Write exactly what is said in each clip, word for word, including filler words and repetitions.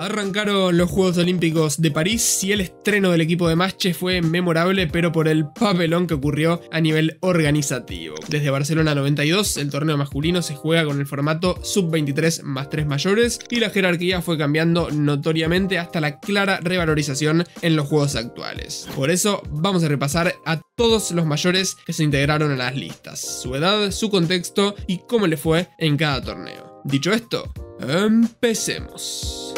Arrancaron los Juegos Olímpicos de París y el estreno del equipo de Masche fue memorable, pero por el papelón que ocurrió a nivel organizativo. Desde Barcelona noventa y dos, el torneo masculino se juega con el formato sub veintitrés más tres mayores y la jerarquía fue cambiando notoriamente hasta la clara revalorización en los juegos actuales. Por eso vamos a repasar a todos los mayores que se integraron a las listas, su edad, su contexto y cómo le fue en cada torneo. Dicho esto, empecemos.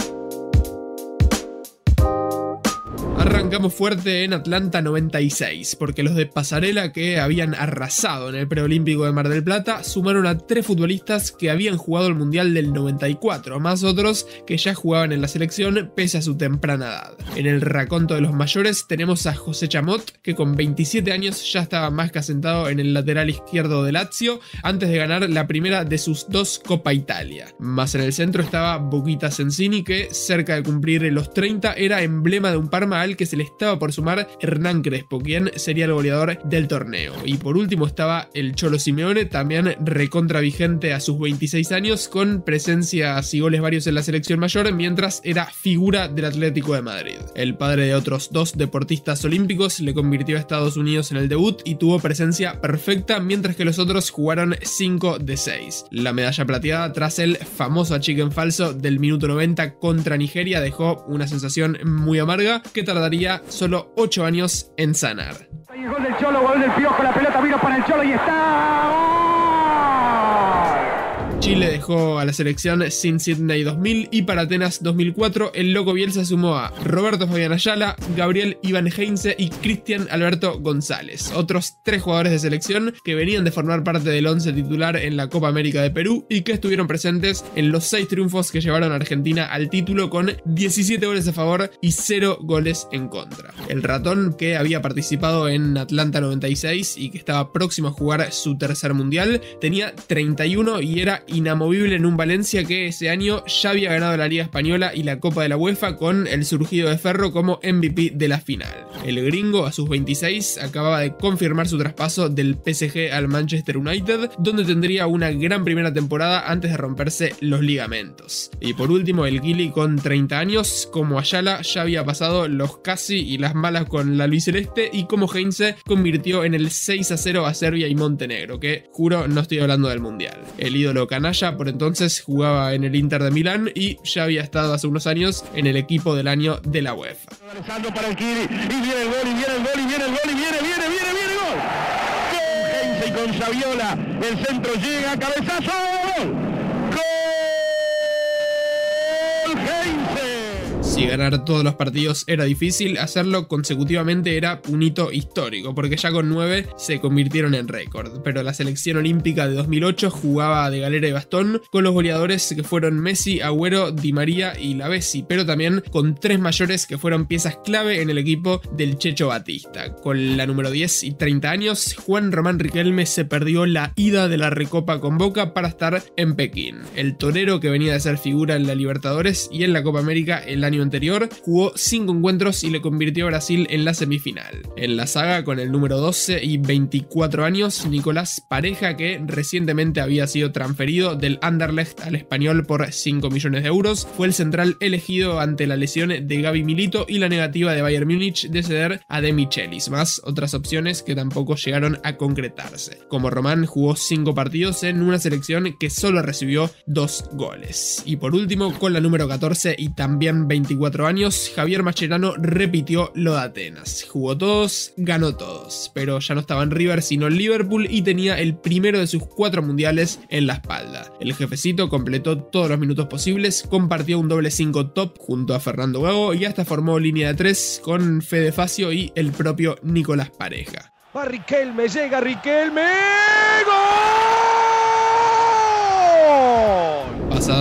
Arrancamos fuerte en Atlanta noventa y seis, porque los de Pasarela, que habían arrasado en el preolímpico de Mar del Plata, sumaron a tres futbolistas que habían jugado el Mundial del noventa y cuatro, más otros que ya jugaban en la selección pese a su temprana edad. En el raconto de los mayores tenemos a José Chamot, que con veintisiete años ya estaba más que asentado en el lateral izquierdo de Lazio, antes de ganar la primera de sus dos Copa Italia. Más en el centro estaba Boguita Sensini, que cerca de cumplir los treinta era emblema de un Parma que se le estaba por sumar Hernán Crespo, quien sería el goleador del torneo. Y por último estaba el Cholo Simeone, también recontra vigente a sus veintiséis años, con presencias y goles varios en la selección mayor, mientras era figura del Atlético de Madrid. El padre de otros dos deportistas olímpicos le convirtió a Estados Unidos en el debut y tuvo presencia perfecta, mientras que los otros jugaron cinco de seis. La medalla plateada tras el famoso achique en falso del minuto noventa contra Nigeria dejó una sensación muy amarga que tardó daría solo ocho años en sanar. El gol del Cholo, gol del Piojo, la pelota vino para el Cholo y está... Chile dejó a la selección sin Sydney dos mil y para Atenas dos mil cuatro el Loco Biel se sumó a Roberto Fabian Ayala, Gabriel Iván Heinze y Cristian Alberto González, otros tres jugadores de selección que venían de formar parte del once titular en la Copa América de Perú y que estuvieron presentes en los seis triunfos que llevaron a Argentina al título, con diecisiete goles a favor y cero goles en contra. El Ratón, que había participado en Atlanta noventa y seis y que estaba próximo a jugar su tercer mundial, tenía treinta y uno y era inamovible en un Valencia que ese año ya había ganado la Liga Española y la Copa de la UEFA, con el surgido de Ferro como M V P de la final. El gringo, a sus veintiséis, acababa de confirmar su traspaso del P S G al Manchester United, donde tendría una gran primera temporada antes de romperse los ligamentos. Y por último, el Gili, con treinta años, como Ayala ya había pasado los casi y las malas con la Luis Celeste, y como Heinze convirtió en el seis a cero a Serbia y Montenegro, que juro no estoy hablando del Mundial. El ídolo canalla por entonces jugaba en el Inter de Milán y ya había estado hace unos años en el equipo del año de la UEFA. Alejandro para el Gili, y viene el gol, y viene el gol, y viene el gol, y viene, viene, viene, viene el gol. Heinze y con Saviola, el centro llega, cabezazo, gol. Gol, Heinze. Si ganar todos los partidos era difícil, hacerlo consecutivamente era un hito histórico, porque ya con nueve se convirtieron en récord. Pero la selección olímpica de dos mil ocho jugaba de galera y bastón, con los goleadores que fueron Messi, Agüero, Di María y La Bessi, pero también con tres mayores que fueron piezas clave en el equipo del Checho Batista. Con la número diez y treinta años, Juan Román Riquelme se perdió la ida de la Recopa con Boca para estar en Pekín. El torero, que venía de ser figura en la Libertadores y en la Copa América el año anterior, jugó cinco encuentros y le convirtió a Brasil en la semifinal. En la saga, con el número doce y veinticuatro años, Nicolás Pareja, que recientemente había sido transferido del Anderlecht al Español por cinco millones de euros, fue el central elegido ante la lesión de Gaby Milito y la negativa de Bayern Múnich de ceder a De Michelis, más otras opciones que tampoco llegaron a concretarse. Como Román, jugó cinco partidos en una selección que solo recibió dos goles. Y por último, con la número catorce y también veinticuatro años, Javier Mascherano repitió lo de Atenas. Jugó todos, ganó todos, pero ya no estaba en River sino en Liverpool y tenía el primero de sus cuatro mundiales en la espalda. El jefecito completó todos los minutos posibles, compartió un doble cinco top junto a Fernando Gago y hasta formó línea de tres con Fede Facio y el propio Nicolás Pareja. Va Riquelme, llega Riquelme, ¡gol!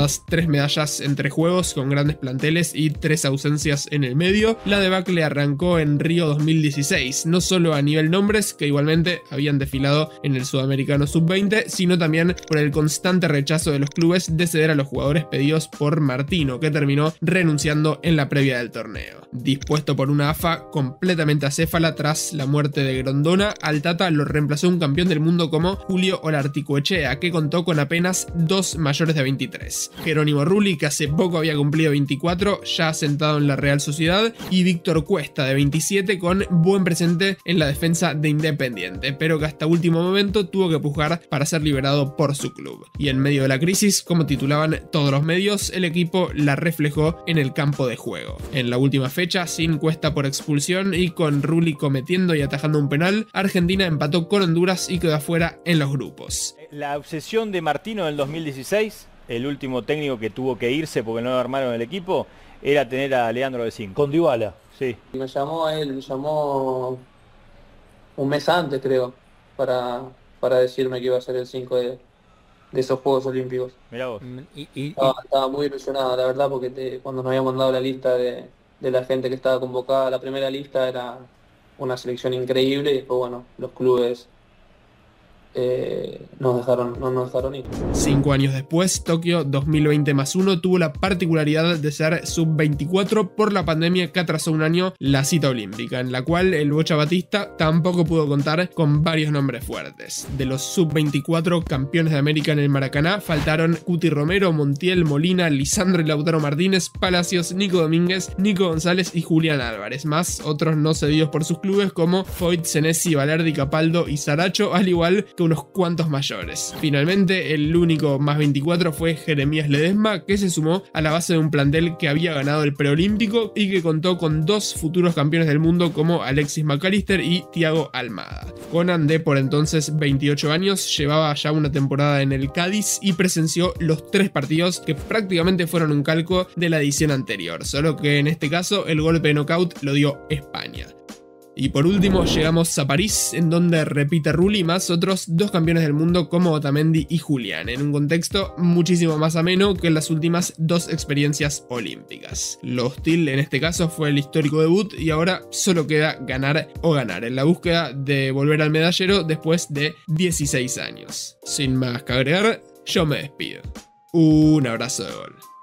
además tres medallas entre juegos con grandes planteles y tres ausencias en el medio. La debacle arrancó en Río dos mil dieciséis, no solo a nivel nombres, que igualmente habían desfilado en el Sudamericano sub veinte, sino también por el constante rechazo de los clubes de ceder a los jugadores pedidos por Martino, que terminó renunciando en la previa del torneo. Dispuesto por una A F A completamente acéfala tras la muerte de Grondona, al Tata lo reemplazó un campeón del mundo como Julio Olarticoechea, que contó con apenas dos mayores de veintitrés. Jerónimo Rulli, que hace poco había cumplido veinticuatro, ya sentado en la Real Sociedad, y Víctor Cuesta, de veintisiete, con buen presente en la defensa de Independiente, pero que hasta último momento tuvo que pujar para ser liberado por su club. Y en medio de la crisis, como titulaban todos los medios, el equipo la reflejó en el campo de juego. En la última fecha, sin Cuesta por expulsión y con Rulli cometiendo y atajando un penal, Argentina empató con Honduras y quedó afuera en los grupos. La obsesión de Martino en el dos mil dieciséis, el último técnico que tuvo que irse porque no lo armaron el equipo, era tener a Leandro de cinco. Con Dybala, sí. Me llamó él, me llamó un mes antes, creo, para, para decirme que iba a ser el cinco de, de esos Juegos Olímpicos. Mirá vos. Y, y, y... Estaba, estaba muy ilusionado, la verdad, porque te, cuando nos habían mandado la lista de, de la gente que estaba convocada, la primera lista era una selección increíble y después, bueno, los clubes... Eh, nos dejaron, no nos dejaron ir. Cinco años después, Tokio dos mil veinte más uno tuvo la particularidad de ser sub veinticuatro por la pandemia que atrasó un año la cita olímpica, en la cual el Bocha Batista tampoco pudo contar con varios nombres fuertes. De los sub veinticuatro campeones de América en el Maracaná, faltaron Cuti Romero, Montiel, Molina, Lisandro y Lautaro Martínez, Palacios, Nico Domínguez, Nico González y Julián Álvarez, más otros no cedidos por sus clubes como Foyt, Senesi, Valerdi, Capaldo y Saracho, al igual que unos cuantos mayores. Finalmente, el único más veinticuatro fue Jeremías Ledesma, que se sumó a la base de un plantel que había ganado el preolímpico y que contó con dos futuros campeones del mundo como Alexis McAllister y Thiago Almada. Conan, de por entonces veintiocho años, llevaba ya una temporada en el Cádiz y presenció los tres partidos que prácticamente fueron un calco de la edición anterior, solo que en este caso el golpe de nocaut lo dio España. Y por último llegamos a París, en donde repite Rulli más otros dos campeones del mundo como Otamendi y Julián, en un contexto muchísimo más ameno que en las últimas dos experiencias olímpicas. Lo hostil en este caso fue el histórico debut y ahora solo queda ganar o ganar, en la búsqueda de volver al medallero después de dieciséis años. Sin más que agregar, yo me despido. Un abrazo de gol.